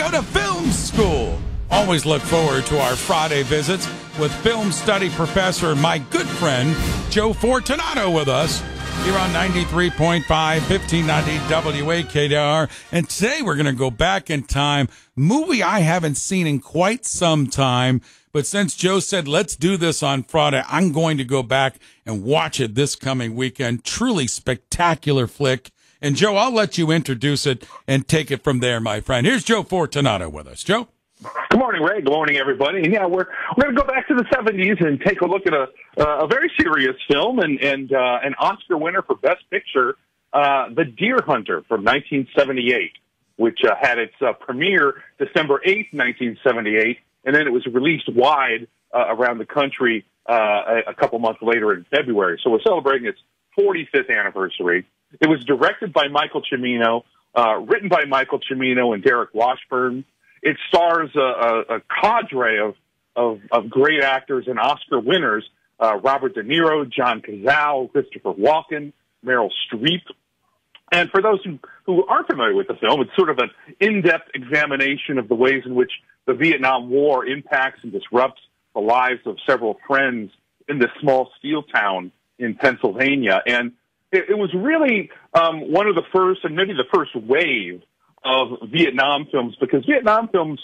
go to film school. Always look forward to our Friday visits with film study professor and my good friend Joe Fortunato with us here on 93.5, 1590 WAKR. And today we're going to go back in time. Movie I haven't seen in quite some time. But since Joe said, let's do this on Friday, I'm going to go back and watch it this coming weekend. Truly spectacular flick. And, Joe, I'll let you introduce it and take it from there, my friend. Here's Joe Fortunato with us. Joe? Good morning, Ray. Good morning, everybody. And yeah, we're going to go back to the 70s and take a look at a very serious film and an Oscar winner for Best Picture, The Deer Hunter from 1978, which had its premiere December 8th, 1978. And then it was released wide around the country a couple months later in February. So we're celebrating its 45th anniversary. It was directed by Michael Cimino, written by Michael Cimino and Derek Washburn. It stars a cadre of great actors and Oscar winners, Robert De Niro, John Cazale, Christopher Walken, Meryl Streep. And for those who aren't familiar with the film, it's sort of an in-depth examination of the ways in which the Vietnam War impacts and disrupts the lives of several friends in this small steel town in Pennsylvania. And it was really one of the first, and maybe the first wave of Vietnam films, because Vietnam films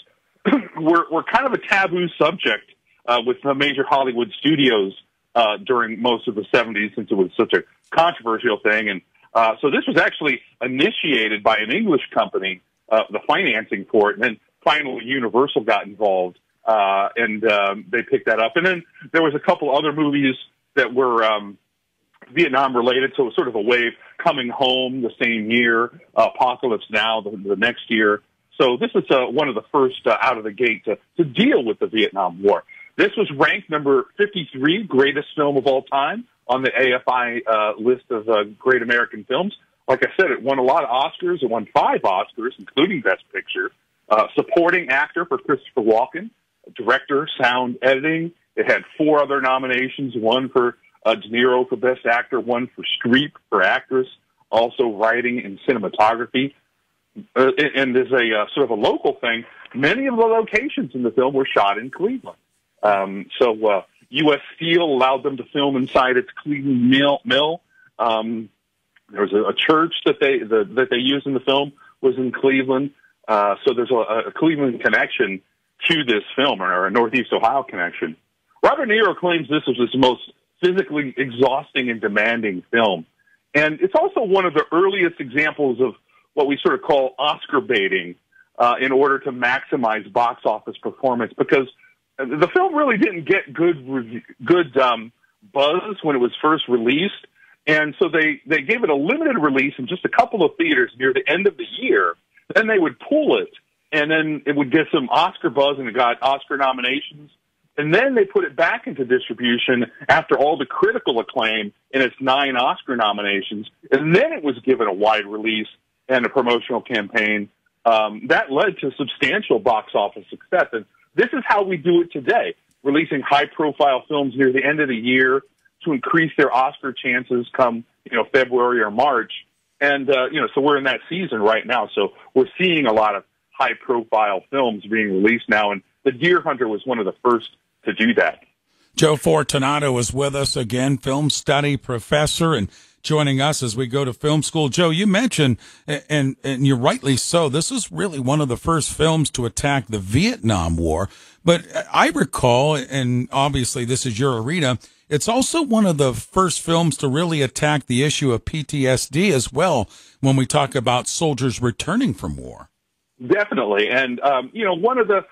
were kind of a taboo subject with the major Hollywood studios during most of the 70s, since it was such a controversial thing. And so this was actually initiated by an English company, the financing for it, and then finally Universal got involved, and they picked that up. And then there was a couple other movies that were Vietnam-related, so it was sort of a wave. Coming Home the same year, Apocalypse Now the next year. So this is one of the first out of the gate to deal with the Vietnam War. This was ranked number 53, greatest film of all time, on the AFI list of great American films. Like I said, it won a lot of Oscars. It won 5 Oscars, including Best Picture. Supporting actor for Christopher Walken, director, sound editing. It had 4 other nominations, one for De Niro for Best Actor, one for Streep for Actress, also writing and cinematography. And there's a sort of a local thing. Many of the locations in the film were shot in Cleveland. So U.S. Steel allowed them to film inside its Cleveland mill. There was a church that they used in the film was in Cleveland. So there's a Cleveland connection to this film, or a Northeast Ohio connection. Robert De Niro claims this was his most physically exhausting and demanding film. And it's also one of the earliest examples of what we sort of call Oscar baiting in order to maximize box office performance, because the film really didn't get good buzz when it was first released. And so they gave it a limited release in just a couple of theaters near the end of the year. Then they would pull it, and then it would get some Oscar buzz, and it got Oscar nominations. And then they put it back into distribution after all the critical acclaim and its 9 Oscar nominations. And then it was given a wide release and a promotional campaign. That led to substantial box office success. And this is how we do it today, releasing high-profile films near the end of the year to increase their Oscar chances come February or March. And, so we're in that season right now. So we're seeing a lot of high-profile films being released now, and The Deer Hunter was one of the first to do that. Joe Fortunato is with us again, film study professor, and joining us as we go to film school. Joe, you mentioned, and you're rightly so, this is really one of the first films to attack the Vietnam War. But I recall, and obviously this is your arena, it's also one of the first films to really attack the issue of PTSD as well when we talk about soldiers returning from war. Definitely. And, one of the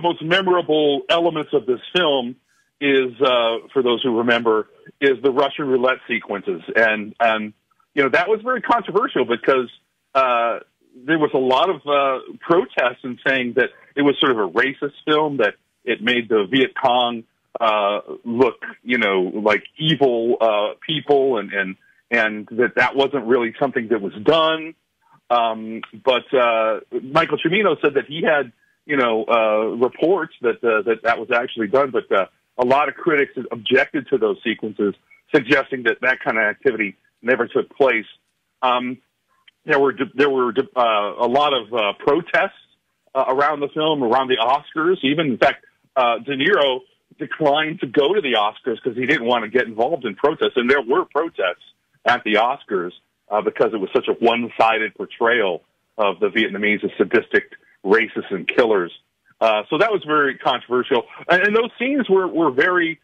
most memorable elements of this film is, for those who remember, is the Russian roulette sequences. And, that was very controversial because there was a lot of protests in saying that it was sort of a racist film, that it made the Viet Cong look, like evil people, and that wasn't really something that was done. But Michael Cimino said that he had, reports that was actually done, but a lot of critics objected to those sequences, suggesting that kind of activity never took place. There were a lot of protests around the film, around the Oscars. Even, in fact, De Niro declined to go to the Oscars because he didn't want to get involved in protests. And there were protests at the Oscars because it was such a one-sided portrayal of the Vietnamese as sadistic racists and killers. So that was very controversial. And those scenes were very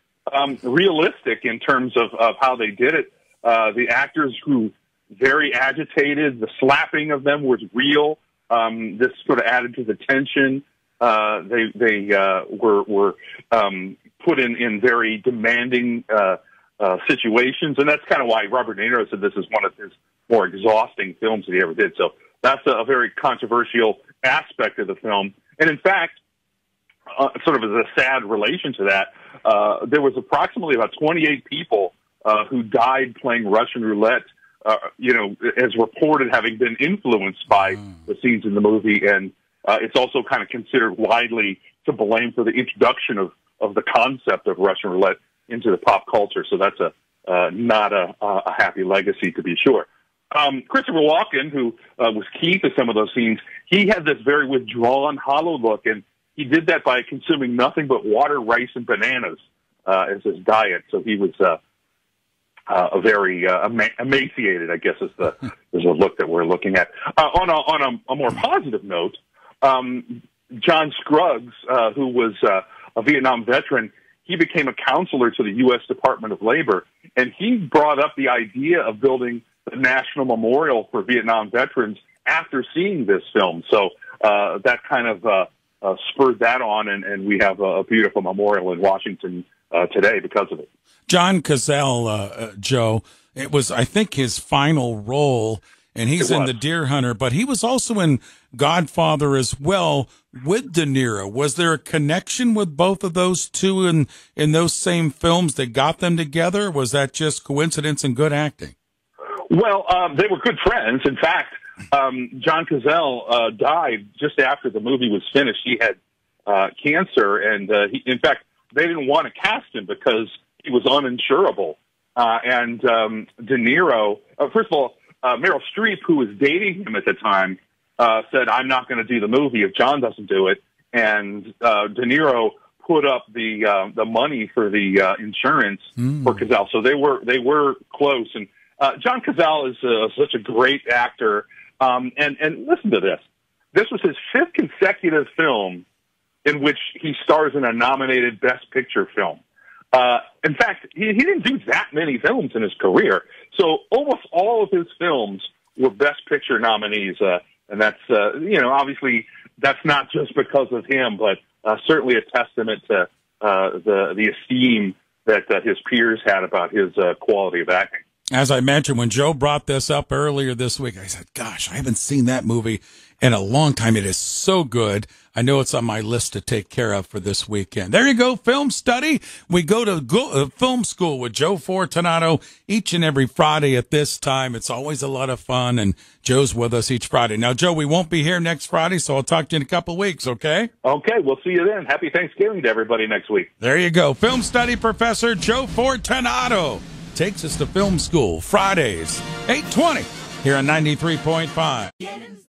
realistic in terms of how they did it. The actors grew very agitated. The slapping of them was real. This sort of added to the tension. They were put in very demanding situations, and that's kind of why Robert De Niro said this is one of his more exhausting films that he ever did. So that's a very controversial aspect of the film. And in fact, sort of as a sad relation to that, there was approximately about 28 people who died playing Russian roulette, as reported having been influenced by the scenes in the movie. And it's also kind of considered widely to blame for the introduction of the concept of Russian roulette into the pop culture. So that's not a happy legacy, to be sure. Christopher Walken, who was key to some of those scenes, he had this very withdrawn, hollow look, and he did that by consuming nothing but water, rice, and bananas as his diet. So he was very emaciated, I guess, is the look that we're looking at. On a more positive note, John Scruggs, who was a Vietnam veteran, he became a counselor to the U.S. Department of Labor, and he brought up the idea of building the National Memorial for Vietnam Veterans after seeing this film. So that kind of spurred that on, and we have a beautiful memorial in Washington today because of it. John Cazale, Joe, it was, I think, his final role, and he's in The Deer Hunter, but he was also in Godfather as well with De Niro. Was there a connection with both of those two in those same films that got them together? Was that just coincidence and good acting? Well, they were good friends. In fact, John Cazale died just after the movie was finished. He had cancer, and in fact, they didn't want to cast him because he was uninsurable. And De Niro, first of all, Meryl Streep, who was dating him at the time, said, "I'm not going to do the movie if John doesn't do it." And De Niro put up the money for the insurance for Cazale. So they were close. And John Cazale is such a great actor. And listen to this. This was his fifth consecutive film in which he stars in a nominated Best Picture film. In fact, he didn't do that many films in his career. So almost all of his films were Best Picture nominees. And that's, obviously that's not just because of him, but certainly a testament to the esteem that his peers had about his quality of acting. As I mentioned, when Joe brought this up earlier this week, I said, gosh, I haven't seen that movie in a long time. It is so good. I know it's on my list to take care of for this weekend. There you go, film study. We go to film school with Joe Fortunato each and every Friday at this time. It's always a lot of fun, and Joe's with us each Friday. Now, Joe, we won't be here next Friday, so I'll talk to you in a couple of weeks, okay? Okay, we'll see you then. Happy Thanksgiving to everybody next week. There you go. Film study professor Joe Fortunato takes us to film school Fridays, 8:20 here on 93.5.